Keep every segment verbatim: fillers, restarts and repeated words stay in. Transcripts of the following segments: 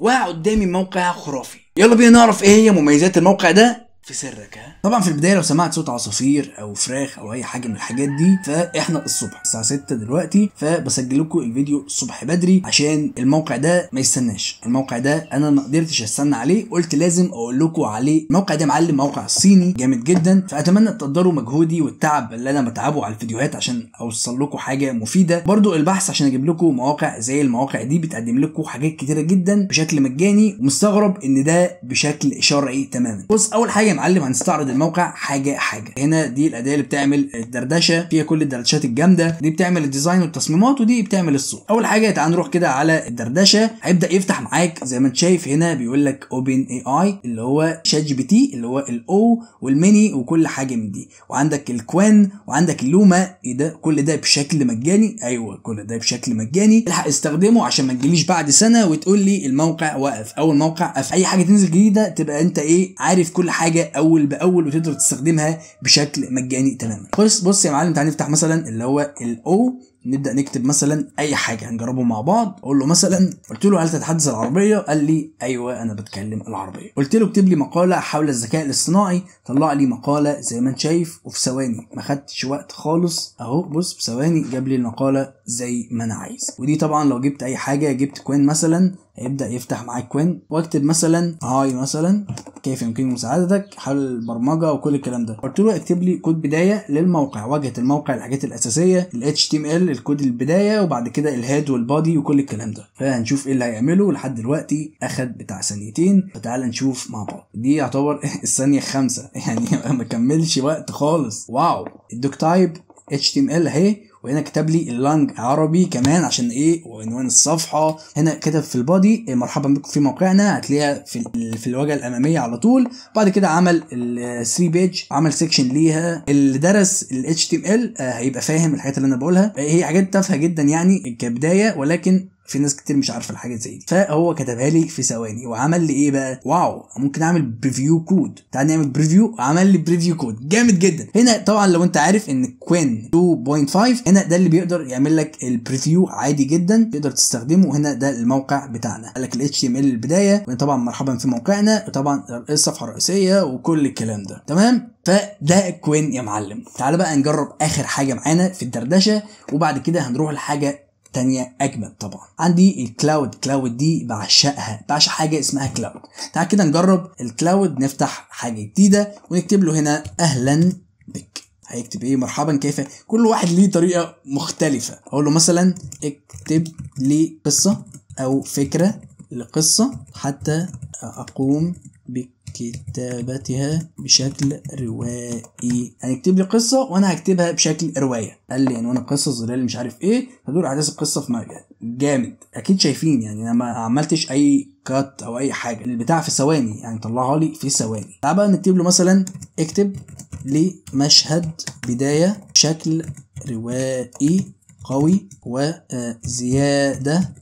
وقع قدامي موقع خرافي. يلا بينا نعرف ايه هي مميزات الموقع ده في سرك. ها طبعا في البدايه لو سمعت صوت عصافير او فراخ او اي حاجه من الحاجات دي فاحنا الصبح الساعه ستة دلوقتي، فبسجل لكم الفيديو الصبح بدري عشان الموقع ده ما يستناش. الموقع ده انا ما قدرتش استنى عليه، قلت لازم اقول لكم عليه. الموقع ده معلم، موقع صيني جامد جدا، فاتمنى تقدروا مجهودي والتعب اللي انا بتعبه على الفيديوهات عشان اوصل لكم حاجه مفيده. برضو البحث عشان اجيب لكم مواقع زي المواقع دي بتقدم لكم حاجات كتيره جدا بشكل مجاني، ومستغرب ان ده بشكل شرعي تماما. بص، اول حاجه يا معلم هنستعرض الموقع حاجه حاجه. هنا دي الاداه اللي بتعمل الدردشه، فيها كل الدردشات الجامده دي، بتعمل الديزاين والتصميمات، ودي بتعمل الصوت. اول حاجه تعال نروح كده على الدردشه. هيبدا يفتح معاك زي ما انت شايف هنا، بيقول لك اوبن اي اي اللي هو شات جي بي تي اللي هو الاو والميني وكل حاجه من دي، وعندك الكوان وعندك اللوما. ايه ده؟ كل ده بشكل مجاني. ايوه كل ده بشكل مجاني، الحق استخدمه عشان ما تجيليش بعد سنه وتقول لي الموقع وقف او الموقع قفل. اي حاجه تنزل جديده تبقى انت ايه، عارف كل حاجه اول باول وتقدر تستخدمها بشكل مجاني تماما. بص بص يا معلم، تعال نفتح مثلا اللي هو الاو، نبدا نكتب مثلا اي حاجه هنجربه مع بعض. اقول له مثلا، قلت له هل تتحدث العربيه؟ قال لي ايوه انا بتكلم العربيه. قلت له اكتب لي مقاله حول الذكاء الاصطناعي، طلع لي مقاله زي ما انت شايف، وفي ثواني ما خدتش وقت خالص اهو. بص في ثواني جاب لي المقاله زي ما انا عايز. ودي طبعا لو جبت اي حاجه، جبت كوين مثلا هيبدا يفتح معاك كوين، واكتب مثلا هاي مثلا كيف يمكنني مساعدتك حول البرمجه وكل الكلام ده. قلت له اكتب لي كود بدايه للموقع، واجهه الموقع، الحاجات الاساسيه، ال اتش تي ام ال، الكود البدايه، وبعد كده الهيد والبادي وكل الكلام ده. فهنشوف ايه اللي هيعمله. لحد دلوقتي اخد بتاع ثانيتين، فتعال نشوف مع بعض. دي يعتبر الثانيه الخامسه، يعني ما كملش وقت خالص. واو. الدوك تايب اتش تي ام ال اهي، وهنا كتب لي اللانج عربي كمان عشان ايه، وعنوان الصفحه. هنا كتب في البادي مرحبا بكم في موقعنا، هتلاقيها في في الواجهه الاماميه على طول. بعد كده عمل الثري بيج، عمل سيكشن ليها. اللي درس ال اتش تي ام ال هيبقى فاهم الحاجات اللي انا بقولها، هي حاجات تافهه جدا يعني كبدايه، ولكن في ناس كتير مش عارفه الحاجه زي دي. فهو كتبها لي في ثواني وعمل لي ايه بقى. واو، ممكن اعمل بريفيو كود. تعال نعمل بريفيو، عمل لي بريفيو كود جامد جدا. هنا طبعا لو انت عارف ان كوين اتنين نقطة خمسة هنا ده اللي بيقدر يعمل لك البريفيو عادي جدا، تقدر تستخدمه. هنا ده الموقع بتاعنا، قال لك ال اتش تي ام ال البدايه، وطبعا مرحبا في موقعنا، وطبعا الصفحه الرئيسيه وكل الكلام ده تمام. فده كوين يا معلم. تعال بقى نجرب اخر حاجه معانا في الدردشه، وبعد كده هنروح لحاجه تانية أجمل. طبعا عندي الكلاود. كلاود دي بعشقها، بعشق حاجة اسمها كلاود. تعال كده نجرب الكلاود، نفتح حاجة جديدة ونكتب له هنا أهلا بك. هيكتب ايه؟ مرحبا كيف. كل واحد ليه طريقة مختلفة. أقول له مثلا اكتب لي قصة أو فكرة لقصة حتى أقوم بك كتابتها بشكل روائي. هنكتب لي قصه وانا هكتبها بشكل روايه. قال لي عنوان القصه ظلال مش عارف ايه، هدور احداث القصه في مقعد جامد. اكيد شايفين يعني انا ما عملتش اي كات او اي حاجه، البتاع في ثواني يعني طلعها لي في ثواني. تعال بقى نكتب له مثلا اكتب لي مشهد بدايه بشكل روائي قوي وزياده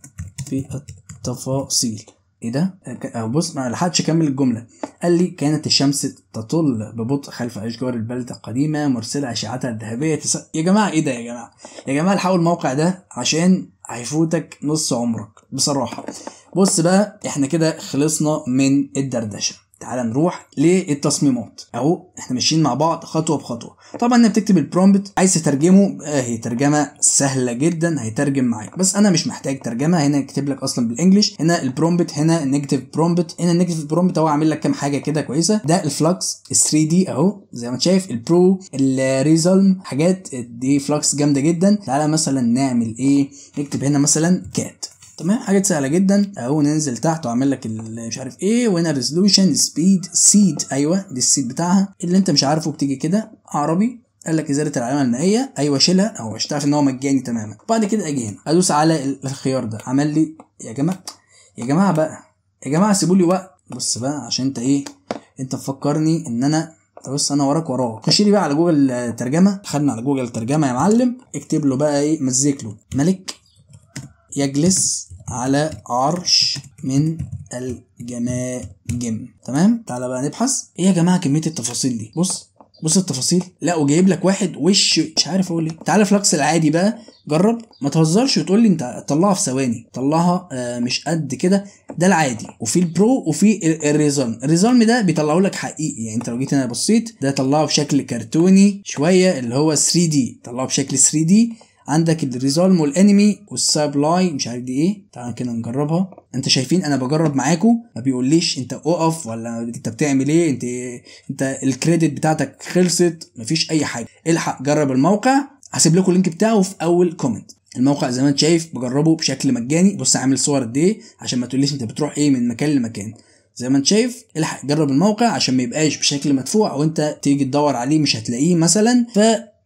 في التفاصيل. ايه ده؟ بص ما لحقتش اكمل الجمله. قال لي كانت الشمس تطل ببطء خلف اشجار البلده القديمه مرسله اشعتها الذهبيه تس... يا جماعه ايه ده يا جماعه؟ يا جماعه الحقوا الموقع ده عشان هيفوتك نص عمرك بصراحه. بص بقى احنا كده خلصنا من الدردشه. تعال نروح للتصميمات اهو، احنا ماشيين مع بعض خطوه بخطوه. طبعا انت بتكتب البرومبت، عايز تترجمه اهي ترجمه سهله جدا هيترجم معاك، بس انا مش محتاج ترجمه. هنا يكتب لك اصلا بالانجلش. هنا البرومبت، هنا النيجاتيف برومبت، هنا النيجاتيف برومبت اهو، عامل لك كام حاجه كده كويسه. ده الفلكس ثري دي اهو زي ما انت شايف، البرو، الريزلم، حاجات دي فلكس جامده جدا. تعال مثلا نعمل ايه، نكتب هنا مثلا كات تمام، حاجات سهله جدا اهو. ننزل تحت واعمل لك مش عارف ايه، وهنا ريزولوشن، سبيد، سيد، ايوه دي السيد بتاعها اللي انت مش عارفه بتيجي كده عربي. قال لك ازاله العلامه المائيه، ايوه شيلها اهو عشان تعرف ان هو مجاني تماما. بعد كده اجي هنا ادوس على الخيار ده، عمل لي يا جماعه يا جماعه بقى يا جماعه سيبوا لي وقت. بص بقى عشان انت ايه، انت مفكرني ان انا بص انا وراك وراك. خش لي بقى على جوجل ترجمه. خدنا على جوجل ترجمه يا معلم، اكتب له بقى ايه، مزيك له ملك يجلس على عرش من الجماجم تمام. تعالى بقى نبحث. ايه يا جماعه كميه التفاصيل دي؟ بص بص التفاصيل. لا وجايب لك واحد وش مش عارف اقول ايه. تعالى فلكس العادي بقى جرب، ما تهزرش وتقول لي انت طلعها في ثواني، طلعها آه مش قد كده. ده العادي، وفي البرو وفي الريزلم. الريزلم ده بيطلعه لك حقيقي، يعني انت لو جيت هنا بصيت ده طلعه بشكل كرتوني شويه اللي هو ثري دي، طلعه بشكل ثري دي. عندك الريزلم والانمي والسابلاي مش عارف دي ايه. تعال كده نجربها. انت شايفين انا بجرب معاكم، ما بيقوليش انت اقف ولا انت بتعمل ايه، انت انت الكريدت بتاعتك خلصت، مفيش اي حاجه. الحق جرب الموقع، هسيب لكم اللينك بتاعه في اول كومنت. الموقع زي ما انت شايف بجربه بشكل مجاني. بص عامل صور قد ايه عشان ما تقوليش انت بتروح ايه من مكان لمكان. زي ما انت شايف الحق جرب الموقع عشان ما يبقاش بشكل مدفوع وانت تيجي تدور عليه مش هتلاقيه مثلا. ف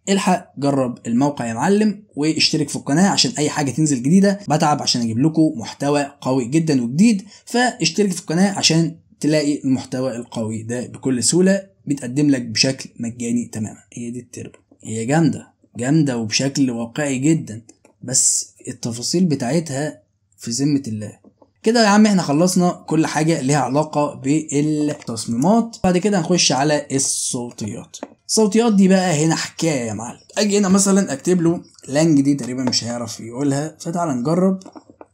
الحق جرب الموقع يا معلم، واشترك في القناة عشان اي حاجة تنزل جديدة بتعب عشان اجيب لكم محتوى قوي جدا وجديد. فاشترك في القناة عشان تلاقي المحتوى القوي ده بكل سهولة بيتقدم لك بشكل مجاني تماما. هي دي التربة، هي جامدة جامدة وبشكل واقعي جدا، بس التفاصيل بتاعتها في ذمة الله. كده يا عم احنا خلصنا كل حاجة ليها علاقة بالتصميمات. بعد كده هنخش على الصوتيات. الصوتيات دي بقى هنا حكايه يا معلم. اجي هنا مثلا اكتب له لانج، دي تقريبا مش هيعرف يقولها، فتعالى نجرب.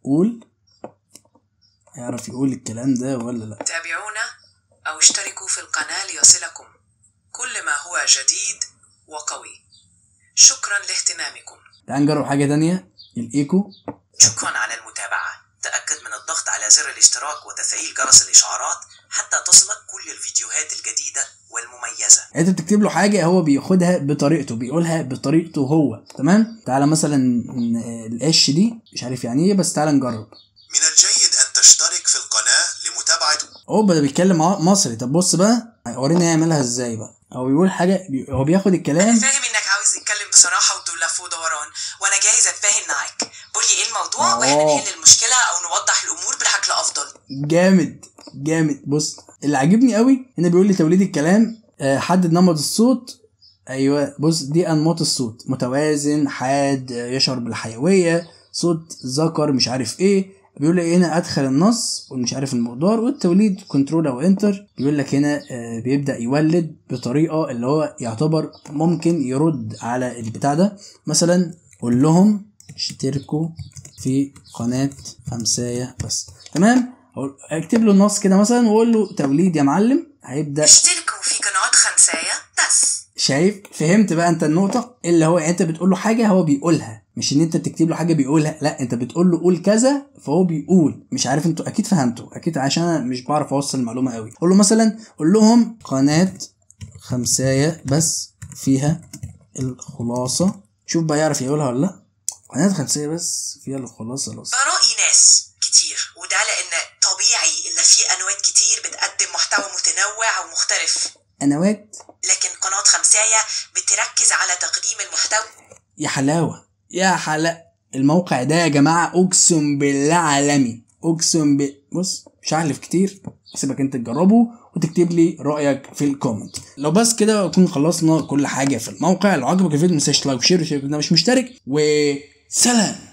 قول هيعرف يقول الكلام ده ولا لا؟ تابعونا او اشتركوا في القناه ليصلكم كل ما هو جديد وقوي، شكرا لاهتمامكم. تعالى نجرب حاجه ثانيه، الايكو. شكرا على المتابعه، تاكد من الضغط على زر الاشتراك وتفعيل جرس الاشعارات حتى تصلك كل الفيديوهات الجديدة والمميزة. انت بتكتب له حاجة هو بياخدها بطريقته، بيقولها بطريقته هو، تمام؟ تعالى مثلا الاش دي مش عارف يعني ايه، بس تعالى نجرب. من الجيد ان تشترك في القناة لمتابعة. اوبا ده بيتكلم مصري. طب بص بقى ورينا يعملها ازاي بقى، او بيقول حاجة بي... هو بياخد الكلام. انا فاهم انك عاوز تتكلم بصراحة ودولف ودوران، وانا جاهز اتفاهم معاك. قول لي ايه الموضوع واحنا نحل المشكلة او نوضح الامور بشكل افضل. جامد جامد. بص اللي عاجبني قوي هنا بيقول لي توليد الكلام، أه حدد نمط الصوت. ايوه بص دي انماط الصوت، متوازن حاد يشعر بالحيويه، صوت ذكر مش عارف ايه. بيقول لي هنا ادخل النص ومش عارف المقدار والتوليد كنترول او انتر. بيقول لك هنا أه بيبدا يولد بطريقه اللي هو يعتبر ممكن يرد على البتاع ده. مثلا قول لهم اشتركوا في قناه خمسايه بس، تمام. اكتب له النص كده مثلا واقول له توليد يا معلم، هيبدا اشتركوا في قناه خمسايه بس. شايف؟ فهمت بقى انت النقطه اللي هو انت بتقول له حاجه هو بيقولها، مش ان انت بتكتب له حاجه بيقولها، لا انت بتقول له قول كذا فهو بيقول. مش عارف انتوا اكيد فهمتوا اكيد، عشان انا مش بعرف اوصل المعلومه قوي. قول له مثلا قول لهم قناه خمسايه بس فيها الخلاصه. شوف بقى يعرف يقولها ولا لا. قناه خمسايه بس فيها الخلاصه. رأي ناس كتير، وده لان طبيعي ان في قنوات كتير بتقدم محتوى متنوع ومختلف قنوات، لكن قناه خمسايه بتركز على تقديم المحتوى. يا حلاوه يا حلا الموقع ده يا جماعه، اقسم بالله عالمي، اقسم ب... بص مش هحلف كتير، سيبك انت تجربه وتكتب لي رايك في الكومنت. لو بس كده نكون خلصنا كل حاجه في الموقع. لو عجبك الفيديو ما تنساش لايك وشير واشتراك، مش مشترك وسلام.